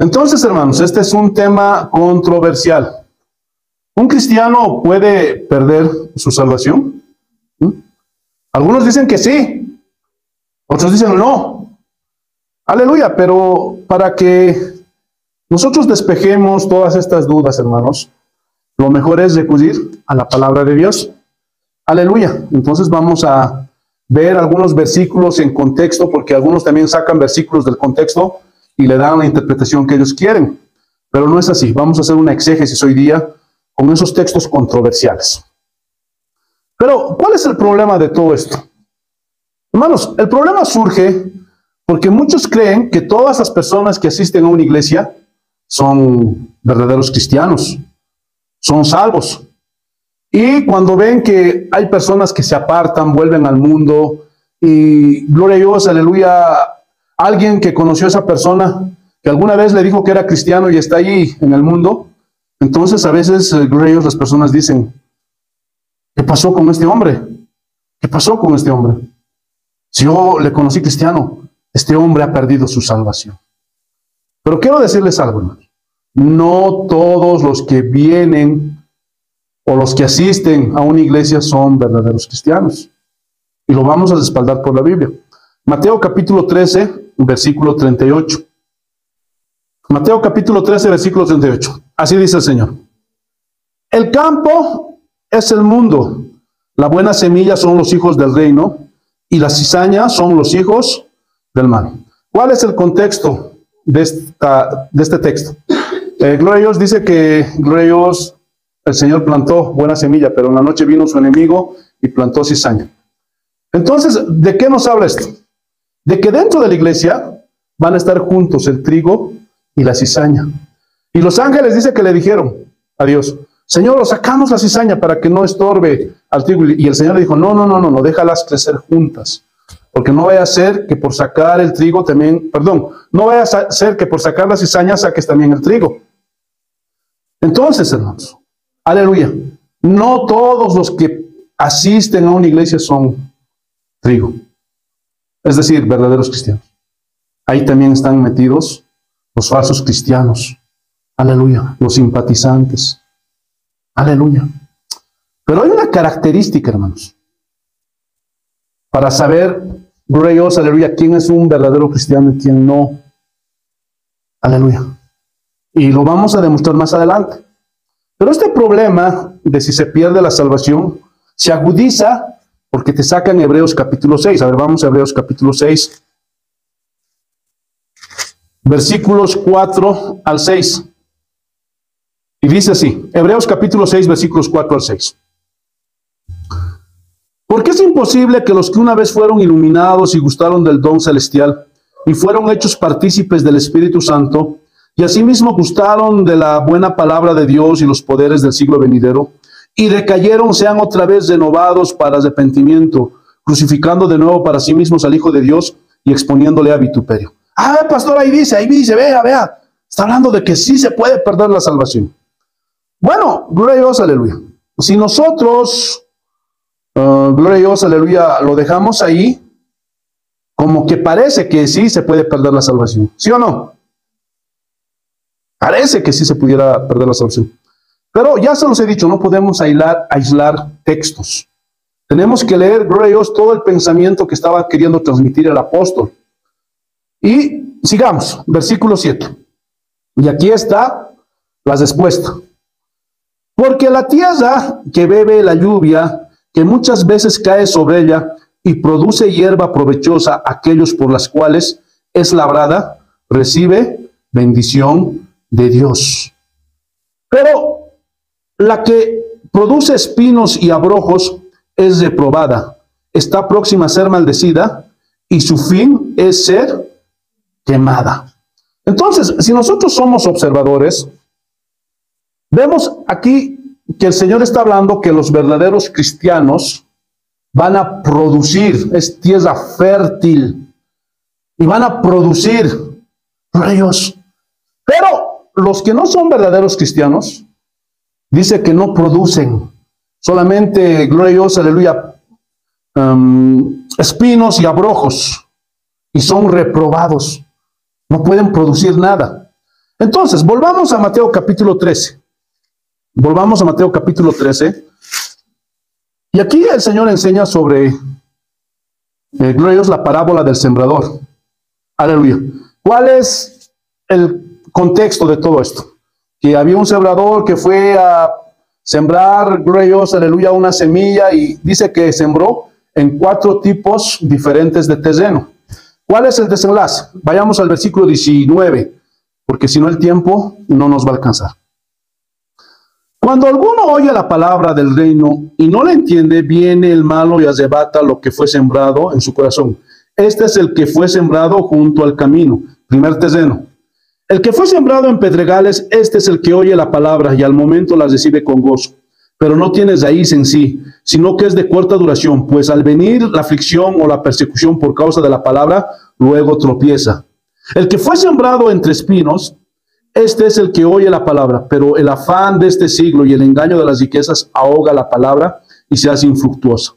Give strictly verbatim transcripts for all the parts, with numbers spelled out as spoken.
Entonces, hermanos, este es un tema controversial. ¿Un cristiano puede perder su salvación? ¿Mm? Algunos dicen que sí, otros dicen no. Aleluya, pero para que nosotros despejemos todas estas dudas, hermanos, lo mejor es recurrir a la palabra de Dios. Aleluya. Entonces vamos a ver algunos versículos en contexto, porque algunos también sacan versículos del contexto y le dan la interpretación que ellos quieren. Pero no es así. Vamos a hacer una exégesis hoy día con esos textos controversiales. Pero, ¿cuál es el problema de todo esto? Hermanos, el problema surge porque muchos creen que todas las personas que asisten a una iglesia son verdaderos cristianos, son salvos. Y cuando ven que hay personas que se apartan, vuelven al mundo, y gloria a Dios, aleluya, alguien que conoció a esa persona, que alguna vez le dijo que era cristiano y está allí en el mundo, entonces a veces, gloria a Dios, las personas dicen, ¿qué pasó con este hombre? ¿Qué pasó con este hombre? Si yo le conocí cristiano, este hombre ha perdido su salvación. Pero quiero decirles algo, hermano. No todos los que vienen o los que asisten a una iglesia son verdaderos cristianos. Y lo vamos a respaldar por la Biblia. Mateo capítulo trece, versículo treinta y ocho. Mateo capítulo trece, versículo treinta y ocho. Así dice el Señor. El campo es el mundo. La buena semilla son los hijos del reino y la cizaña son los hijos del mal. ¿Cuál es el contexto de, esta, de este texto? Eh, gloria a Dios, dice que gloria a Dios, el Señor plantó buena semilla, pero en la noche vino su enemigo y plantó cizaña. Entonces, ¿de qué nos habla esto? De que dentro de la iglesia van a estar juntos el trigo y la cizaña. Y los ángeles dice que le dijeron a Dios, Señor, sacamos la cizaña para que no estorbe al trigo. Y el Señor le dijo, no, no, no, no, no, déjalas crecer juntas. Porque no vaya a ser que por sacar el trigo también, perdón, no vaya a ser que por sacar la cizaña saques también el trigo. Entonces, hermanos, aleluya, no todos los que asisten a una iglesia son trigo, es decir, verdaderos cristianos. Ahí también están metidos los falsos cristianos, aleluya, los simpatizantes, aleluya. Pero hay una característica, hermanos, para saber, gloria a Dios, aleluya, quién es un verdadero cristiano y quién no, aleluya. Y lo vamos a demostrar más adelante. Pero este problema de si se pierde la salvación se agudiza porque te sacan Hebreos capítulo seis. A ver, vamos a Hebreos capítulo seis. Versículos cuatro al seis. Y dice así, Hebreos capítulo seis, versículos cuatro al seis. Porque es imposible que los que una vez fueron iluminados y gustaron del don celestial y fueron hechos partícipes del Espíritu Santo, y asimismo gustaron de la buena palabra de Dios y los poderes del siglo venidero, y decayeron, sean otra vez renovados para arrepentimiento, crucificando de nuevo para sí mismos al Hijo de Dios y exponiéndole a vituperio. Ah, pastor, ahí dice, ahí dice, vea, vea. Está hablando de que sí se puede perder la salvación. Bueno, gloria a Dios, aleluya. Si nosotros, uh, gloria a Dios, aleluya, lo dejamos ahí, como que parece que sí se puede perder la salvación. ¿Sí o no? Parece que sí se pudiera perder la salvación. Pero ya se los he dicho, no podemos aislar, aislar textos. Tenemos que leer, gloria a Dios, todo el pensamiento que estaba queriendo transmitir el apóstol. Y sigamos, versículo siete. Y aquí está la respuesta. Porque la tierra que bebe la lluvia, que muchas veces cae sobre ella y produce hierba provechosa, aquellos por las cuales es labrada, recibe bendición de Dios. Pero la que produce espinos y abrojos es reprobada, está próxima a ser maldecida y su fin es ser quemada. Entonces, si nosotros somos observadores, vemos aquí que el Señor está hablando que los verdaderos cristianos van a producir, es tierra fértil, y van a producir rayos. Pero los que no son verdaderos cristianos, dice que no producen, solamente, gloria a Dios, aleluya, um, espinos y abrojos, y son reprobados, no pueden producir nada. Entonces, volvamos a Mateo capítulo trece. Volvamos a Mateo capítulo trece. Y aquí el Señor enseña sobre, eh, gloria a Dios, la parábola del sembrador. Aleluya. ¿Cuál es el contexto de todo esto? Que había un sembrador que fue a sembrar, gloria a Dios, aleluya, una semilla, y dice que sembró en cuatro tipos diferentes de terreno. ¿Cuál es el desenlace? Vayamos al versículo diecinueve, porque si no el tiempo no nos va a alcanzar. Cuando alguno oye la palabra del reino y no la entiende, viene el malo y arrebata lo que fue sembrado en su corazón. Este es el que fue sembrado junto al camino, primer terreno. El que fue sembrado en pedregales, este es el que oye la palabra y al momento la recibe con gozo, pero no tiene raíz en sí, sino que es de corta duración, pues al venir la aflicción o la persecución por causa de la palabra, luego tropieza. El que fue sembrado entre espinos, este es el que oye la palabra, pero el afán de este siglo y el engaño de las riquezas ahoga la palabra y se hace infructuosa.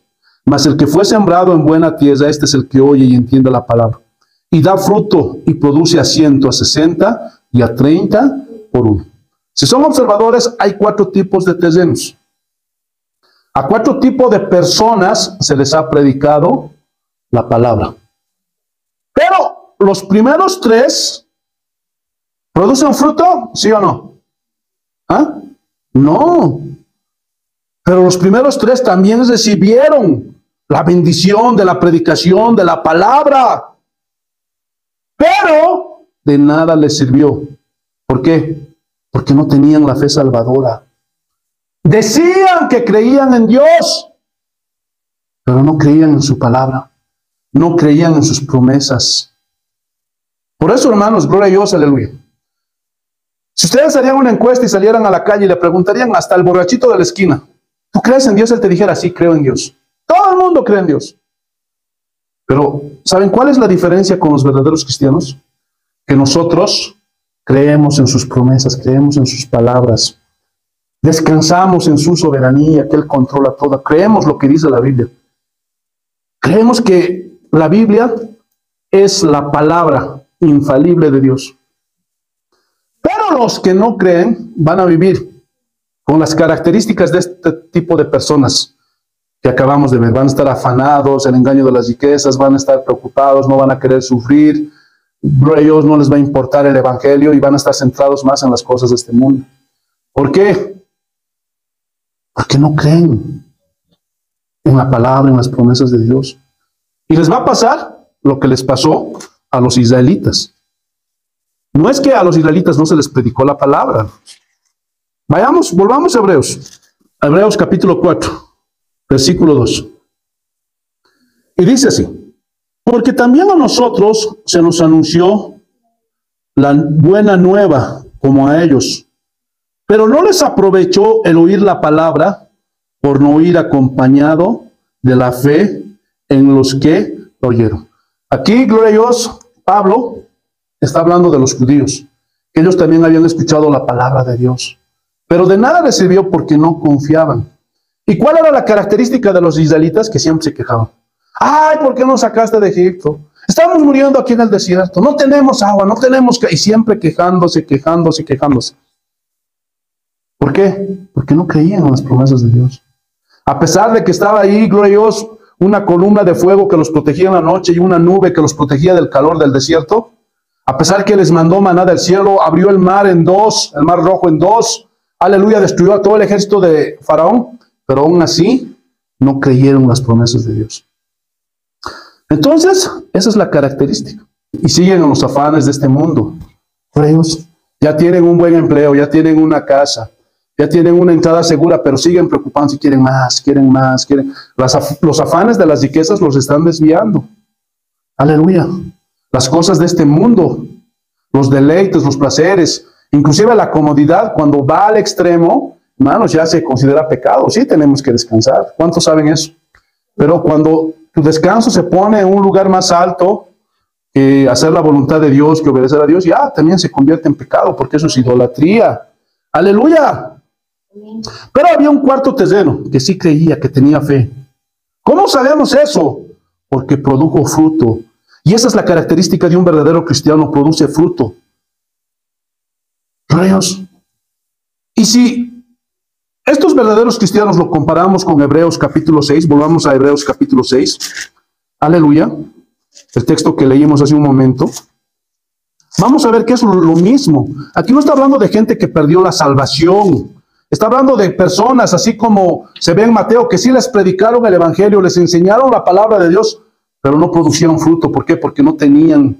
Mas el que fue sembrado en buena tierra, este es el que oye y entiende la palabra, y da fruto y produce a ciento, a sesenta y a treinta por uno. Si son observadores, hay cuatro tipos de terrenos. A cuatro tipos de personas se les ha predicado la palabra. Pero los primeros tres, ¿producen fruto? ¿Sí o no? ¿Ah? No. Pero los primeros tres también recibieron la bendición de la predicación de la palabra. Pero de nada les sirvió. ¿Por qué? Porque no tenían la fe salvadora. Decían que creían en Dios, pero no creían en su palabra, no creían en sus promesas. Por eso, hermanos, gloria a Dios, aleluya. Si ustedes harían una encuesta y salieran a la calle y le preguntarían hasta al borrachito de la esquina, ¿tú crees en Dios? Él te dijera, sí, creo en Dios. Todo el mundo cree en Dios. Pero, ¿saben cuál es la diferencia con los verdaderos cristianos? Que nosotros creemos en sus promesas, creemos en sus palabras. Descansamos en su soberanía, que Él controla todo. Creemos lo que dice la Biblia. Creemos que la Biblia es la palabra infalible de Dios. Pero los que no creen van a vivir con las características de este tipo de personas que acabamos de ver. Van a estar afanados, el engaño de las riquezas, van a estar preocupados, no van a querer sufrir. A ellos no les va a importar el evangelio y van a estar centrados más en las cosas de este mundo. ¿Por qué? Porque no creen en la palabra, en las promesas de Dios. Y les va a pasar lo que les pasó a los israelitas. No es que a los israelitas no se les predicó la palabra. Vayamos, volvamos a Hebreos. Hebreos capítulo cuatro, versículo dos. Y dice así: porque también a nosotros se nos anunció la buena nueva como a ellos, pero no les aprovechó el oír la palabra por no ir acompañado de la fe en los que lo oyeron. Aquí, gloria a Dios, Pablo está hablando de los judíos. Ellos también habían escuchado la palabra de Dios, pero de nada les sirvió porque no confiaban. ¿Y cuál era la característica de los israelitas? Que siempre se quejaban. ¡Ay, ¿por qué nos sacaste de Egipto? Estamos muriendo aquí en el desierto. No tenemos agua, no tenemos... Y siempre quejándose, quejándose, quejándose. ¿Por qué? Porque no creían en las promesas de Dios. A pesar de que estaba ahí, gloria a Dios, una columna de fuego que los protegía en la noche y una nube que los protegía del calor del desierto, a pesar que les mandó maná del cielo, abrió el mar en dos, el mar rojo en dos, aleluya, destruyó a todo el ejército de Faraón, pero aún así no creyeron en las promesas de Dios. Entonces, esa es la característica. Y siguen en los afanes de este mundo. Ellos ya tienen un buen empleo, ya tienen una casa, ya tienen una entrada segura, pero siguen preocupándose, quieren más, quieren más, quieren. Las af los afanes de las riquezas los están desviando. Aleluya. Las cosas de este mundo, los deleites, los placeres, inclusive la comodidad, cuando va al extremo, hermanos, ya se considera pecado. Sí, tenemos que descansar. ¿Cuántos saben eso? Pero cuando tu descanso se pone en un lugar más alto que eh, hacer la voluntad de Dios, que obedecer a Dios, ya también se convierte en pecado, porque eso es idolatría. Aleluya. Pero había un cuarto terreno que sí creía, que tenía fe. ¿Cómo sabemos eso? Porque produjo fruto. Y esa es la característica de un verdadero cristiano, produce fruto. reos. Y si estos verdaderos cristianos lo comparamos con Hebreos capítulo seis, volvamos a Hebreos capítulo seis, aleluya, el texto que leímos hace un momento, vamos a ver que es lo mismo. Aquí no está hablando de gente que perdió la salvación. Está hablando de personas, así como se ve en Mateo, que sí les predicaron el evangelio, les enseñaron la palabra de Dios, pero no producieron fruto. ¿Por qué? Porque no tenían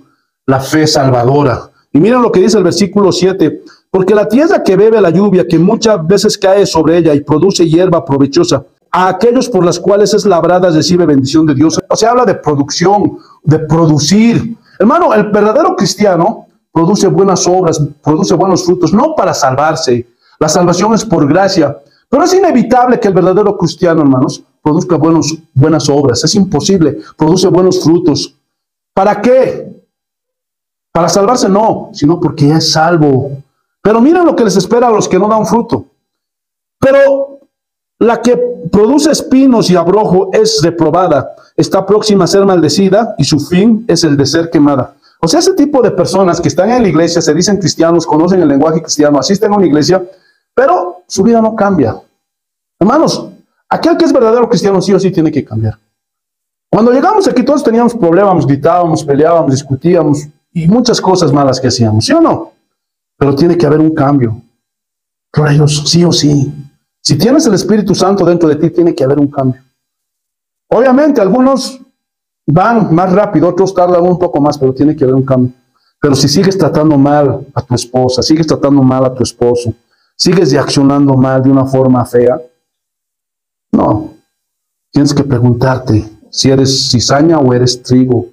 la fe salvadora. Y miren lo que dice el versículo siete. Porque la tierra que bebe la lluvia, que muchas veces cae sobre ella y produce hierba provechosa, a aquellos por las cuales es labrada recibe bendición de Dios. O sea, habla de producción, de producir. Hermano, el verdadero cristiano produce buenas obras, produce buenos frutos, no para salvarse. La salvación es por gracia. Pero es inevitable que el verdadero cristiano, hermanos, produzca buenos, buenas obras. Es imposible. Produce buenos frutos. ¿Para qué? Para salvarse no, sino porque ya es salvo. Pero miren lo que les espera a los que no dan fruto. Pero la que produce espinos y abrojo es reprobada, está próxima a ser maldecida y su fin es el de ser quemada. O sea, ese tipo de personas que están en la iglesia, se dicen cristianos, conocen el lenguaje cristiano, asisten a una iglesia, pero su vida no cambia. Hermanos, aquel que es verdadero cristiano sí o sí tiene que cambiar. Cuando llegamos aquí todos teníamos problemas, gritábamos, peleábamos, discutíamos y muchas cosas malas que hacíamos, ¿sí o no? Pero tiene que haber un cambio. Gloria a Dios, sí o sí. Si tienes el Espíritu Santo dentro de ti, tiene que haber un cambio. Obviamente, algunos van más rápido, otros tardan un poco más, pero tiene que haber un cambio. Pero si sigues tratando mal a tu esposa, sigues tratando mal a tu esposo, sigues reaccionando mal de una forma fea, no. Tienes que preguntarte si eres cizaña o eres trigo.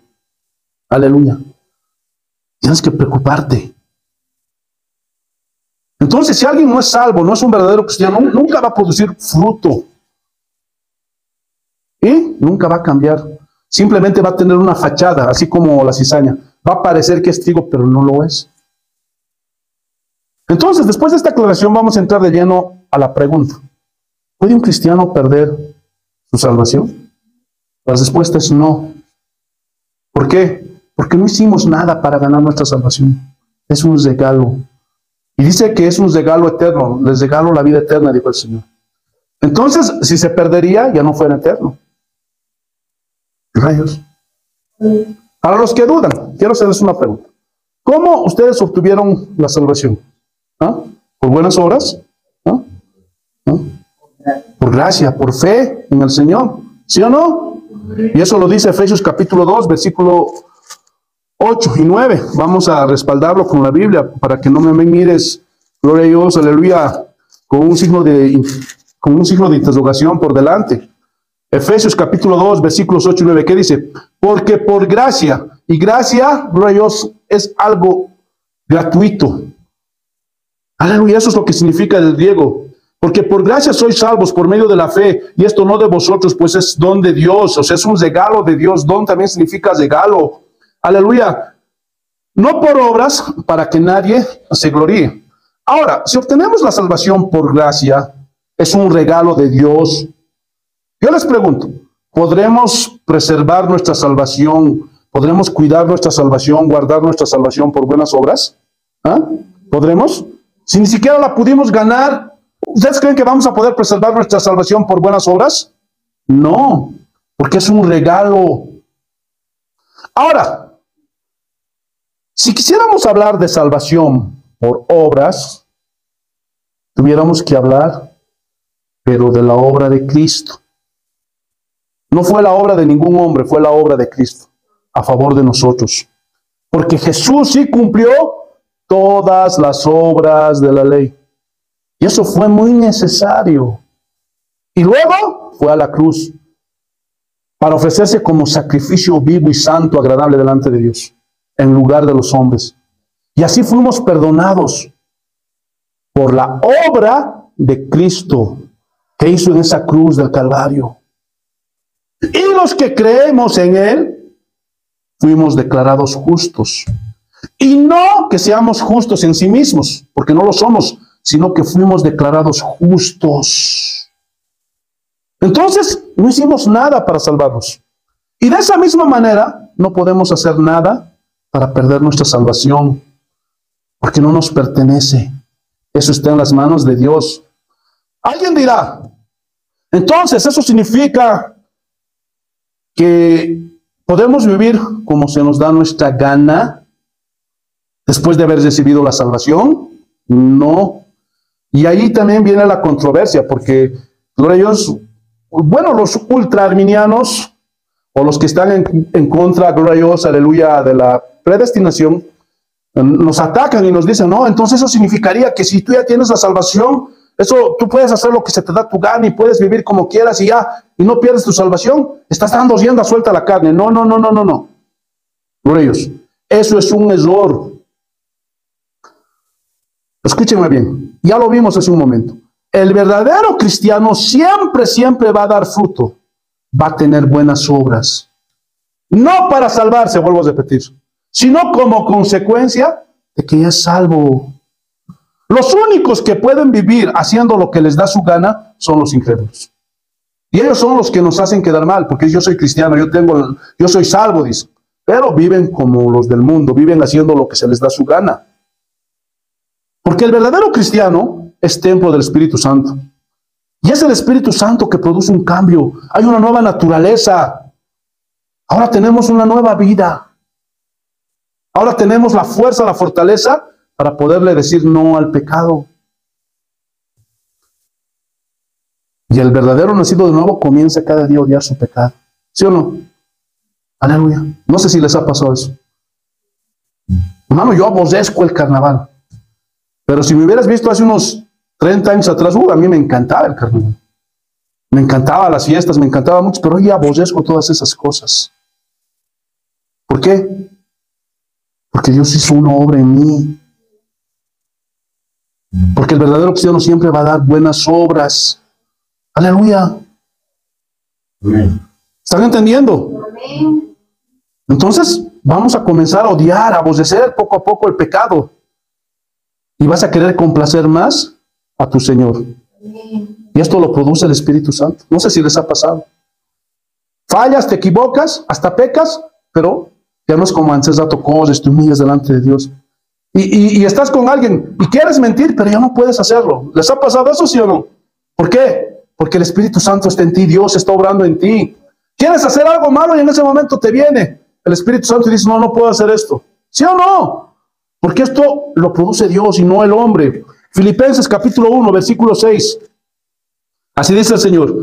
Aleluya. Tienes que preocuparte. Entonces, si alguien no es salvo, no es un verdadero cristiano, nunca va a producir fruto. Y nunca va a cambiar. Simplemente va a tener una fachada, así como la cizaña. Va a parecer que es trigo, pero no lo es. Entonces, después de esta aclaración, vamos a entrar de lleno a la pregunta. ¿Puede un cristiano perder su salvación? La respuesta es no. ¿Por qué? Porque no hicimos nada para ganar nuestra salvación. Es un regalo. Y dice que es un regalo eterno. Les regalo la vida eterna, dijo el Señor. Entonces, si se perdería, ya no fuera eterno. Rayos. Para los que dudan, quiero hacerles una pregunta. ¿Cómo ustedes obtuvieron la salvación? ¿Ah? ¿Por buenas obras? ¿Ah? ¿Ah? Por gracia, por fe en el Señor. ¿Sí o no? Y eso lo dice Efesios capítulo dos, versículo ocho y nueve, vamos a respaldarlo con la Biblia, para que no me mires, gloria a Dios, aleluya, con un signo de, con un signo de interrogación por delante. Efesios capítulo dos, versículos ocho y nueve, ¿qué dice? Porque por gracia, y gracia, gloria a Dios, es algo gratuito. Aleluya, eso es lo que significa el griego. Porque por gracia sois salvos por medio de la fe, y esto no de vosotros, pues es don de Dios, o sea, es un regalo de Dios. Don también significa regalo. Aleluya, no por obras para que nadie se gloríe. Ahora, si obtenemos la salvación por gracia, es un regalo de Dios. Yo les pregunto, ¿podremos preservar nuestra salvación? ¿Podremos cuidar nuestra salvación, guardar nuestra salvación por buenas obras? ¿Ah? ¿Podremos? Si ni siquiera la pudimos ganar, ¿ustedes creen que vamos a poder preservar nuestra salvación por buenas obras? No, porque es un regalo. Ahora, si quisiéramos hablar de salvación por obras, tuviéramos que hablar, pero de la obra de Cristo. No fue la obra de ningún hombre, fue la obra de Cristo, a favor de nosotros. Porque Jesús sí cumplió todas las obras de la ley. Y eso fue muy necesario. Y luego fue a la cruz, para ofrecerse como sacrificio vivo y santo, agradable delante de Dios, en lugar de los hombres. Y así fuimos perdonados por la obra de Cristo que hizo en esa cruz del Calvario. Y los que creemos en Él fuimos declarados justos. Y no que seamos justos en sí mismos, porque no lo somos, sino que fuimos declarados justos. Entonces, no hicimos nada para salvarnos. Y de esa misma manera, no podemos hacer nada para perder nuestra salvación, porque no nos pertenece, Eso está en las manos de Dios. Alguien dirá, entonces eso significa que podemos vivir como se nos da nuestra gana después de haber recibido la salvación. No. Y ahí también viene la controversia, porque ellos, bueno, los ultraarminianos o los que están en, en contra, gloria a Dios, aleluya, de la predestinación, nos atacan y nos dicen, no, entonces eso significaría que si tú ya tienes la salvación, eso tú puedes hacer lo que se te da tu gana y puedes vivir como quieras y ya, y no pierdes tu salvación, estás dando rienda suelta a la carne. No, no, no, no, no, no. Gloria a Dios. Eso es un error. Escúcheme bien, ya lo vimos hace un momento. El verdadero cristiano siempre, siempre va a dar fruto, va a tener buenas obras. No para salvarse, vuelvo a repetir, sino como consecuencia de que ya es salvo. Los únicos que pueden vivir haciendo lo que les da su gana son los incrédulos. Y ellos son los que nos hacen quedar mal, porque yo soy cristiano, yo tengo, yo soy salvo, dice. Pero viven como los del mundo, viven haciendo lo que se les da su gana. Porque el verdadero cristiano es templo del Espíritu Santo. Y es el Espíritu Santo que produce un cambio. Hay una nueva naturaleza. Ahora tenemos una nueva vida. Ahora tenemos la fuerza, la fortaleza para poderle decir no al pecado. Y el verdadero nacido de nuevo comienza cada día a odiar su pecado. ¿Sí o no? Aleluya. No sé si les ha pasado eso. Hermano, yo aborrezco el carnaval. Pero si me hubieras visto hace unos treinta años atrás, uh, a mí me encantaba el carnaval. Me encantaba las fiestas, me encantaba mucho, pero hoy aborrezco todas esas cosas. ¿Por qué? Porque Dios hizo una obra en mí. Porque el verdadero cristiano siempre va a dar buenas obras. Aleluya. Amén. ¿Están entendiendo? Amén. Entonces vamos a comenzar a odiar, a aborrecer poco a poco el pecado. Y vas a querer complacer más a tu Señor. Amén. Y esto lo produce el Espíritu Santo. No sé si les ha pasado. Fallas, te equivocas, hasta pecas, pero ya no es como antes, rato cosas, te humillas delante de Dios. Y, y, y estás con alguien y quieres mentir, pero ya no puedes hacerlo. ¿Les ha pasado eso, sí o no? ¿Por qué? Porque el Espíritu Santo está en ti, Dios está obrando en ti. Quieres hacer algo malo y en ese momento te viene el Espíritu Santo y dice, no, no puedo hacer esto. ¿Sí o no? Porque esto lo produce Dios y no el hombre. Filipenses capítulo uno, versículo seis. Así dice el Señor.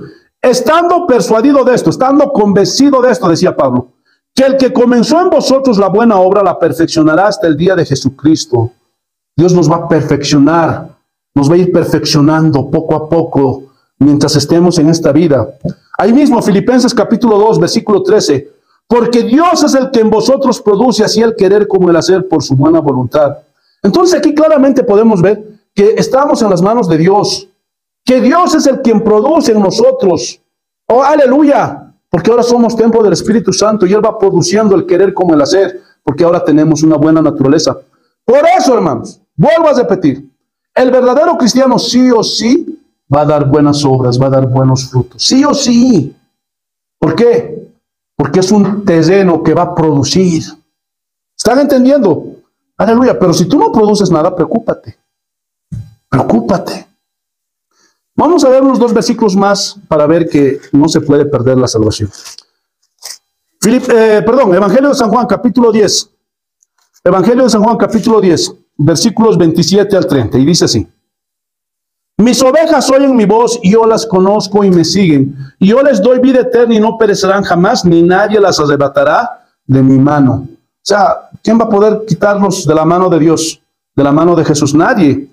Estando persuadido de esto, estando convencido de esto, decía Pablo, que el que comenzó en vosotros la buena obra la perfeccionará hasta el día de Jesucristo. Dios nos va a perfeccionar, nos va a ir perfeccionando poco a poco mientras estemos en esta vida. Ahí mismo, Filipenses capítulo dos, versículo trece. Porque Dios es el que en vosotros produce así el querer como el hacer por su buena voluntad. Entonces aquí claramente podemos ver que estamos en las manos de Dios, que Dios es el quien produce en nosotros. ¡Oh, aleluya! Porque ahora somos templo del Espíritu Santo y Él va produciendo el querer como el hacer, porque ahora tenemos una buena naturaleza. Por eso, hermanos, vuelvo a repetir, el verdadero cristiano sí o sí va a dar buenas obras, va a dar buenos frutos. Sí o sí. ¿Por qué? Porque es un terreno que va a producir. ¿Están entendiendo? Aleluya, pero si tú no produces nada, preocúpate. Preocúpate. Vamos a ver unos dos versículos más para ver que no se puede perder la salvación. Filip, eh, perdón, Evangelio de San Juan, capítulo diez. Evangelio de San Juan, capítulo diez, versículos veintisiete al treinta, y dice así. Mis ovejas oyen mi voz, y yo las conozco y me siguen. Y yo les doy vida eterna y no perecerán jamás, ni nadie las arrebatará de mi mano. O sea, ¿quién va a poder quitarnos de la mano de Dios, de la mano de Jesús? Nadie.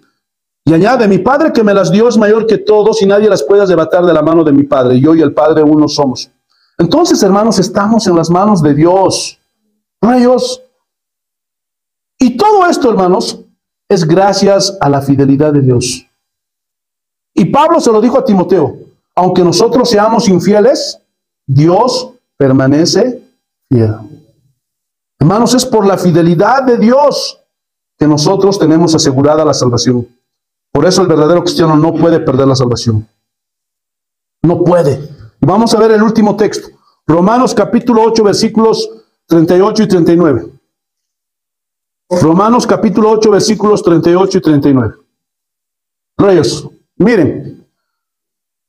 Y añade, mi Padre que me las dio es mayor que todos y nadie las puede arrebatar de la mano de mi Padre. Yo y el Padre uno somos. Entonces, hermanos, estamos en las manos de Dios. Gloria a Dios. Y todo esto, hermanos, es gracias a la fidelidad de Dios. Y Pablo se lo dijo a Timoteo. Aunque nosotros seamos infieles, Dios permanece fiel. Hermanos, es por la fidelidad de Dios que nosotros tenemos asegurada la salvación. Por eso el verdadero cristiano no puede perder la salvación. No puede. Vamos a ver el último texto. Romanos capítulo ocho, versículos treinta y ocho y treinta y nueve. Romanos capítulo ocho, versículos treinta y ocho y treinta y nueve. Reyes. Miren,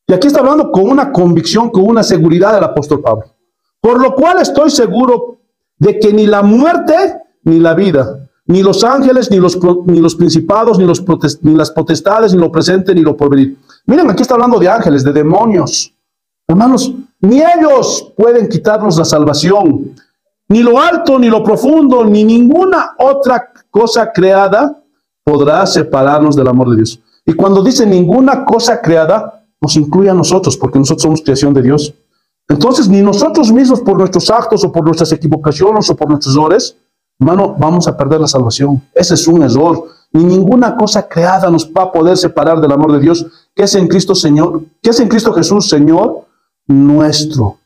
y aquí está hablando con una convicción, con una seguridad del apóstol Pablo. Por lo cual estoy seguro de que ni la muerte, ni la vida, ni los ángeles, ni los, ni los principados, ni, los protest, ni las potestades, ni lo presente, ni lo porvenir. Miren, aquí está hablando de ángeles, de demonios. Hermanos, ni ellos pueden quitarnos la salvación. Ni lo alto, ni lo profundo, ni ninguna otra cosa creada podrá separarnos del amor de Dios. Y cuando dice ninguna cosa creada, nos incluye a nosotros, porque nosotros somos creación de Dios. Entonces, ni nosotros mismos por nuestros actos o por nuestras equivocaciones o por nuestros errores, hermano, vamos a perder la salvación. Ese es un error. Ni ninguna cosa creada nos va a poder separar del amor de Dios, que es en Cristo Señor, que es en Cristo Jesús, Señor nuestro.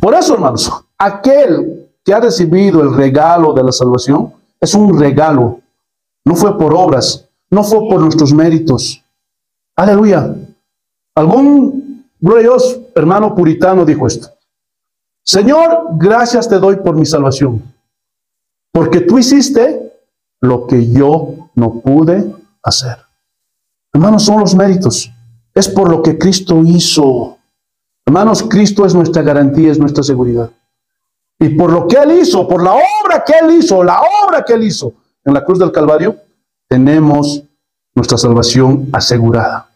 Por eso, hermanos, aquel que ha recibido el regalo de la salvación, es un regalo. No fue por obras, no fue por nuestros méritos. Aleluya. Algún glorioso hermano puritano dijo esto: Señor, gracias te doy por mi salvación, porque tú hiciste lo que yo no pude hacer. Hermanos, son los méritos. Es por lo que Cristo hizo. Hermanos, Cristo es nuestra garantía, es nuestra seguridad. Y por lo que Él hizo, por la obra que Él hizo, la obra que Él hizo en la cruz del Calvario, tenemos nuestra salvación asegurada.